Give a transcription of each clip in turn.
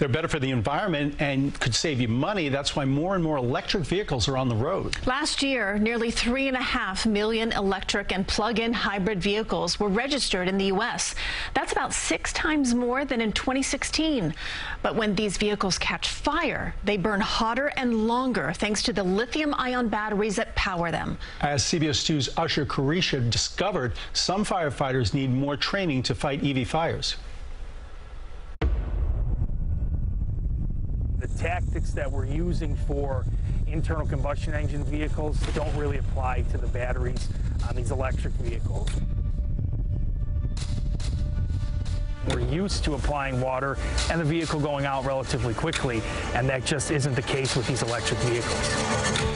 They're better for the environment and could save you money. That's why more and more electric vehicles are on the road. Last year, nearly 3.5 million electric and plug-in hybrid vehicles were registered in the U.S. That's about 6 times more than in 2016. But when these vehicles catch fire, they burn hotter and longer thanks to the lithium-ion batteries that power them. As CBS 2's Ash-har Quraishi discovered, some firefighters need more training to fight EV fires. The tactics that we're using for internal combustion engine vehicles don't really apply to the batteries on these electric vehicles. We're used to applying water and the vehicle going out relatively quickly, and that just isn't the case with these electric vehicles.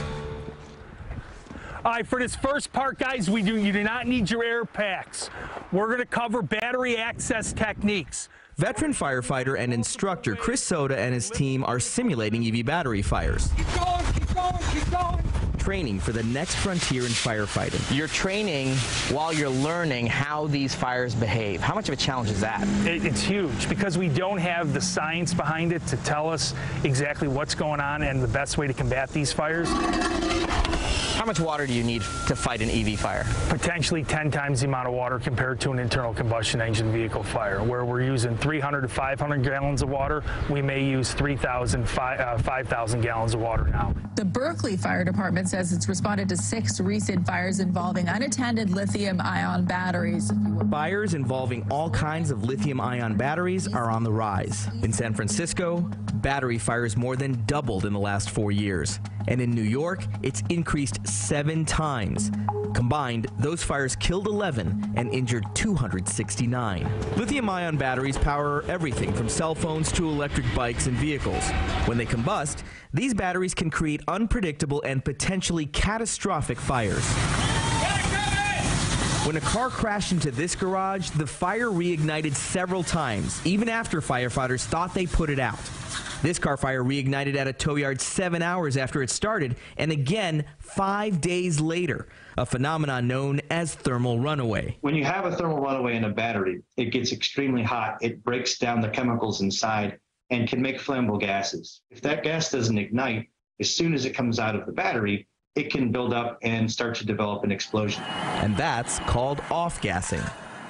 All right, for this first part, guys, you do not need your air packs. We're going to cover battery access techniques. Veteran firefighter and instructor Chris Soda and his team are simulating EV battery fires. Keep going, keep going, keep going. Training for the next frontier in firefighting. You're training while you're learning how these fires behave. How much of a challenge is that? It's huge because we don't have the science behind it to tell us exactly what's going on and the best way to combat these fires. How much water do you need to fight an EV fire? Potentially 10 times the amount of water compared to an internal combustion engine vehicle fire. Where we're using 300 to 500 gallons of water, we may use 3,000, 5,000 gallons of water now. The Berkeley Fire Department says it's responded to 6 recent fires involving unattended lithium-ion batteries. Fires involving all kinds of lithium-ion batteries are on the rise. In San Francisco, battery fires more than doubled in the last 4 years. And in New York, it's increased 7 times. Combined, those fires killed 11 and injured 269. Lithium-ion batteries power everything from cell phones to electric bikes and vehicles. When they combust, these batteries can create unpredictable and potentially catastrophic fires. When a car crashed into this garage, the fire reignited several times, even after firefighters thought they put it out. This car fire reignited at a tow yard 7 hours after it started, and again 5 days later, a phenomenon known as thermal runaway. When you have a thermal runaway in a battery, it gets extremely hot. It breaks down the chemicals inside and can make flammable gases. If that gas doesn't ignite, as soon as it comes out of the battery, it can build up and start to develop an explosion. And that's called off-gassing.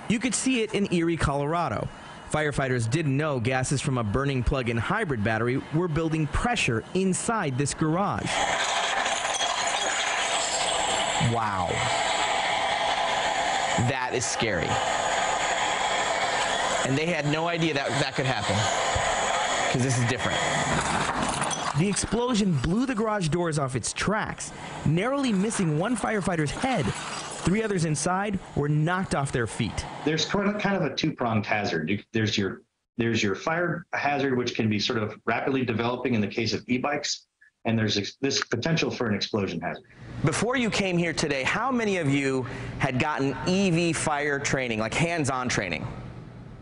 You could see it in Erie, Colorado. Firefighters didn't know gases from a burning plug-in hybrid battery were building pressure inside this garage. Wow. That is scary. And they had no idea that that could happen, because this is different. The explosion blew the garage doors off its tracks, narrowly missing one firefighter's head. 3 others inside were knocked off their feet. There's kind of a two-pronged hazard. There's your fire hazard, which can be sort of rapidly developing in the case of e-bikes, and there's this potential for an explosion hazard. Before you came here today, how many of you had gotten EV fire training, like hands-on training?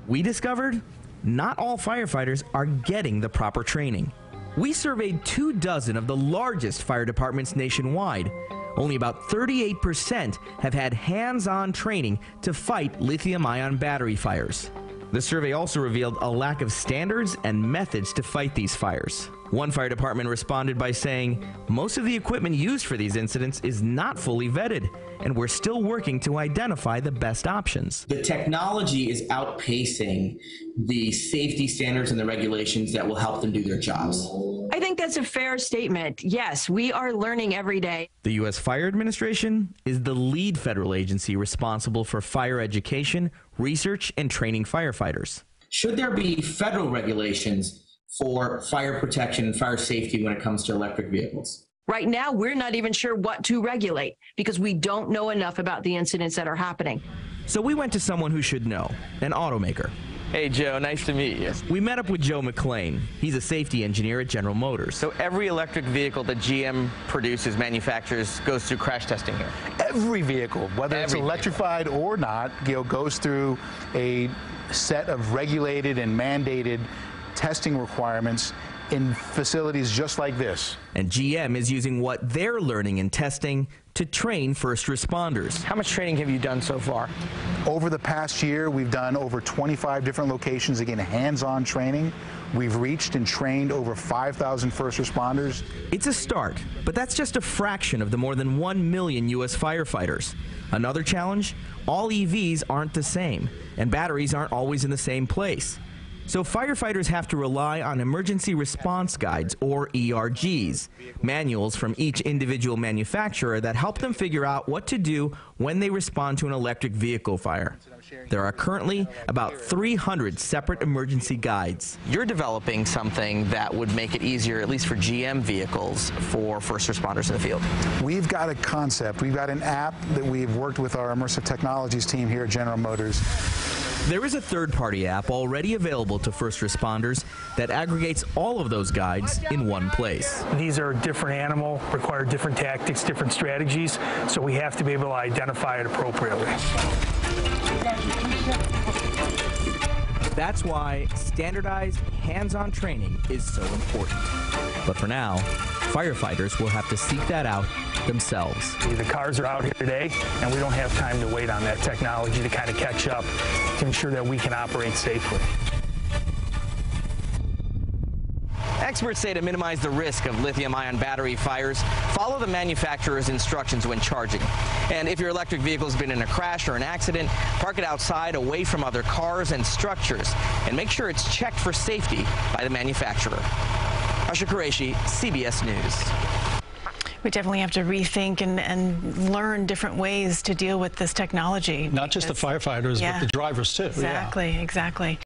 We discovered not all firefighters are getting the proper training. We surveyed 2 dozen of the largest fire departments nationwide. Only about 38% have had hands-on training to fight lithium-ion battery fires. The survey also revealed a lack of standards and methods to fight these fires. One fire department responded by saying, "Most of the equipment used for these incidents is not fully vetted, and we're still working to identify the best options." The technology is outpacing the safety standards and the regulations that will help them do their jobs. I think that's a fair statement. Yes, we are learning every day. The U.S. Fire Administration is the lead federal agency responsible for fire education, research, and training firefighters. Should there be federal regulations for fire protection and fire safety when it comes to electric vehicles? Right now, we're not even sure what to regulate because we don't know enough about the incidents that are happening. So we went to someone who should know, an automaker. Hey, Joe, nice to meet you. We met up with Joe McLean. He's a safety engineer at General Motors. So every electric vehicle that GM produces, manufactures, goes through crash testing here? Every vehicle, whether it's electrified or not, you know, goes through a set of regulated and mandated testing requirements in facilities just like this. And GM is using what they're learning in testing to train first responders. How much training have you done so far? Over the past year, we've done over 25 different locations, again, hands-on training We've reached and trained over 5,000 first responders. It's a start, but that's just a fraction of the more than 1 million U.S. firefighters. Another challenge? All EVs aren't the same, and batteries aren't always in the same place. So firefighters have to rely on emergency response guides, or ERGs, manuals from each individual manufacturer that help them figure out what to do when they respond to an electric vehicle fire. There are currently about 300 separate emergency guides. You're developing something that would make it easier, at least for GM vehicles, for first responders in the field. We've got a concept. We've got an app that we've worked with our immersive technologies team here at General Motors. There is a third-party app already available to first responders that aggregates all of those guides in one place. These are different animal, require different tactics, different strategies, so we have to be able to identify it appropriately. That's why standardized, hands-on training is so important. But for now, firefighters will have to seek that out themselves. The cars are out here today, and we don't have time to wait on that technology to kind of catch up to ensure that we can operate safely. Experts say to minimize the risk of lithium-ion battery fires, follow the manufacturer's instructions when charging. And if your electric vehicle's been in a crash or an accident, park it outside away from other cars and structures, and make sure it's checked for safety by the manufacturer. Ash-har Quraishi, CBS News. We definitely have to rethink and learn different ways to deal with this technology. Not just the firefighters, but the drivers too. Exactly, exactly.